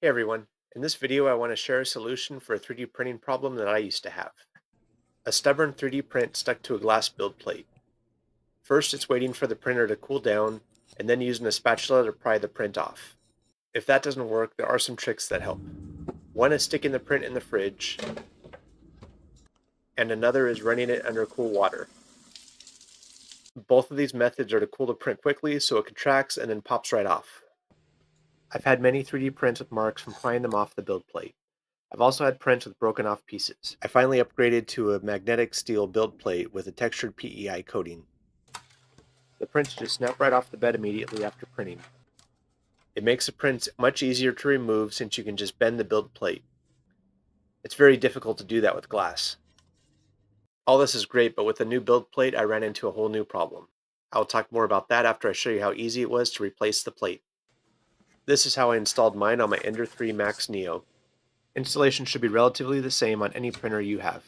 Hey everyone, in this video I want to share a solution for a 3D printing problem that I used to have. A stubborn 3D print stuck to a glass build plate. First it's waiting for the printer to cool down, and then using a spatula to pry the print off. If that doesn't work, there are some tricks that help. One is sticking the print in the fridge, and another is running it under cool water. Both of these methods are to cool the print quickly so it contracts and then pops right off. I've had many 3D prints with marks from prying them off the build plate. I've also had prints with broken off pieces. I finally upgraded to a magnetic steel build plate with a textured PEI coating. The prints just snap right off the bed immediately after printing. It makes the prints much easier to remove since you can just bend the build plate. It's very difficult to do that with glass. All this is great, but with the new build plate I ran into a whole new problem. I'll talk more about that after I show you how easy it was to replace the plate. This is how I installed mine on my Ender-3 Max Neo. Installation should be relatively the same on any printer you have.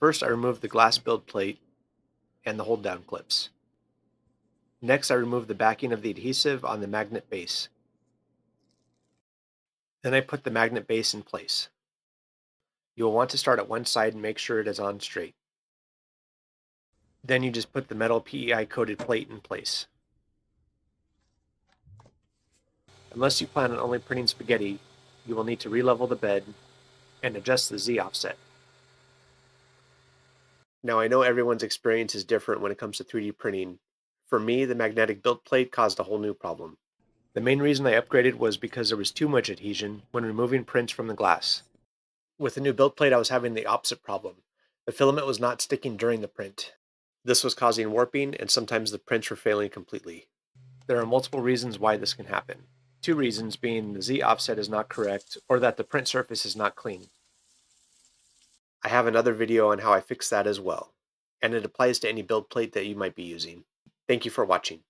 First, I removed the glass build plate and the hold-down clips. Next, I removed the backing of the adhesive on the magnet base. Then I put the magnet base in place. You will want to start at one side and make sure it is on straight. Then you just put the metal PEI-coated plate in place. Unless you plan on only printing spaghetti, you will need to re-level the bed and adjust the Z offset. Now I know everyone's experience is different when it comes to 3D printing. For me, the magnetic build plate caused a whole new problem. The main reason I upgraded was because there was too much adhesion when removing prints from the glass. With the new build plate, I was having the opposite problem. The filament was not sticking during the print. This was causing warping, and sometimes the prints were failing completely. There are multiple reasons why this can happen. Two reasons being the Z offset is not correct, or that the print surface is not clean. I have another video on how I fix that as well, and it applies to any build plate that you might be using. Thank you for watching.